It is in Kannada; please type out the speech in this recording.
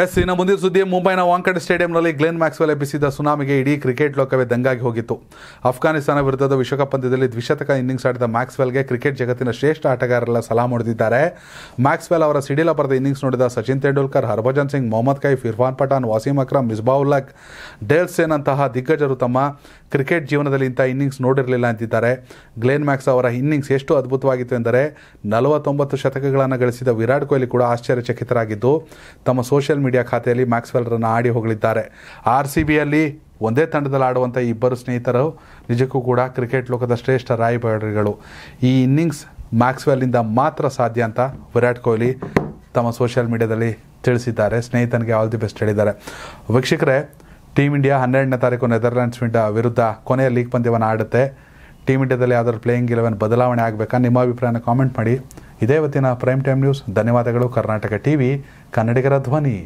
ಎಸ್ ಇನ್ನು ಮುಂದಿನ ಸುದ್ದಿ ಮುಂಬೈನ ವಾಂಖಡೆ ಸ್ಟೇಡಿಯಂನಲ್ಲಿ ಗ್ಲೆನ್ ಮ್ಯಾಕ್ಸ್ವೆಲ್ ಎಬ್ಬಿಸಿದ ಸುನಾಮಿಗೆ ಇಡೀ ಕ್ರಿಕೆಟ್ ಲೋಕವೇ ದಂಗಾಗಿ ಹೋಗಿತ್ತು. ಅಫ್ಘಾನಿಸ್ತಾನ ವಿರುದ್ಧದ ವಿಶ್ವಕಪ್ ಪಂದ್ಯದಲ್ಲಿ ದ್ವಿಶತಕ ಇನ್ನಿಂಗ್ಸ್ ಆಡಿದ ಮ್ಯಾಕ್ಸ್ವೆಲ್ಗೆ ಕ್ರಿಕೆಟ್ ಜಗತ್ತಿನ ಶ್ರೇಷ್ಠ ಆಟಗಾರರೆಲ್ಲ ಸಲಾಮ್ ಹೊಡೆದಿದ್ದಾರೆ. ಮ್ಯಾಕ್ಸ್ವೆಲ್ ಅವರ ಸಿಡಿಲ ಬರೆದ ಇನ್ನಿಂಗ್ಸ್ ನೋಡಿದ ಸಚಿನ್ ತೆಂಡೂಲ್ಕರ್, ಹರ್ಭಜನ್ ಸಿಂಗ್, ಮೊಹಮ್ಮದ್ ಕೈಫ್, ಇರ್ಫಾನ್ ಪಠಾನ್, ವಾಸೀಮ್ ಅಕ್ರಮ್, ಮಿಸ್ಬಾವುಲ್ಲಾ, ಡೇಲ್ ಸೇನ್ ಅಂತಹ ದಿಗ್ಗಜರು ತಮ್ಮ ಕ್ರಿಕೆಟ್ ಜೀವನದಲ್ಲಿ ಇಂಥ ಇನ್ನಿಂಗ್ಸ್ ನೋಡಿರಲಿಲ್ಲ ಅಂತಿದ್ದಾರೆ. ಗ್ಲೆನ್ ಮ್ಯಾಕ್ಸ್ ಅವರ ಇನ್ನಿಂಗ್ಸ್ ಎಷ್ಟು ಅದ್ಭುತವಾಗಿತ್ತು ಎಂದರೆ 49 ಶತಕಗಳನ್ನು ಗಳಿಸಿದ ವಿರಾಟ್ ಕೊಹ್ಲಿ ಕೂಡ ಆಶ್ಚರ್ಯಚಕಿತರಾಗಿದ್ದು ತಮ್ಮ ಸೋಷಿಯಲ್ ಮೀಡಿಯಾ ಖಾತೆಯಲ್ಲಿ ಮ್ಯಾಕ್ಸ್ವೆಲ್ರನ್ನು ಆಡಿ ಹೊಗಳಿದ್ದಾರೆ. RCBಯಲ್ಲಿ ಒಂದೇ ತಂಡದಲ್ಲಿ ಆಡುವಂಥ ಇಬ್ಬರು ಸ್ನೇಹಿತರು ನಿಜಕ್ಕೂ ಕೂಡ ಕ್ರಿಕೆಟ್ ಲೋಕದ ಶ್ರೇಷ್ಠ ರಾಯಭಾರಿಗಳು. ಈ ಇನ್ನಿಂಗ್ಸ್ ಮ್ಯಾಕ್ಸ್ವೆಲ್ನಿಂದ ಮಾತ್ರ ಸಾಧ್ಯ ಅಂತ ವಿರಾಟ್ ಕೊಹ್ಲಿ ತಮ್ಮ ಸೋಷಿಯಲ್ ಮೀಡಿಯಾದಲ್ಲಿ ತಿಳಿಸಿದ್ದಾರೆ. ಸ್ನೇಹಿತನಿಗೆ ಆಲ್ ದಿ ಬೆಸ್ಟ್ ಹೇಳಿದ್ದಾರೆ. ವೀಕ್ಷಕರೇ, ಟೀಮ್ ಇಂಡಿಯಾ 12ನೇ ತಾರೀಕು ನೆದರ್ಲ್ಯಾಂಡ್ಸ್ ವಿರುದ್ಧ ಕೊನೆಯ ಲೀಗ್ ಪಂದ್ಯವನ್ನು ಆಡುತ್ತೆ. ಟೀಮ್ ಇಂಡಿಯಾದಲ್ಲಿ ಯಾವ್ದಾದ್ರು ಪ್ಲೇಯಿಂಗ್ 11 ಬದಲಾವಣೆ ಆಗಬೇಕಾ? ನಿಮ್ಮ ಅಭಿಪ್ರಾಯನ ಕಾಮೆಂಟ್ ಮಾಡಿ. ಇದೇ ಇವತ್ತಿನ ಪ್ರೈಮ್ ಟೈಮ್ ನ್ಯೂಸ್. ಧನ್ಯವಾದಗಳು. ಕರ್ನಾಟಕ TV ಕನ್ನಡಿಗರ ಧ್ವನಿ.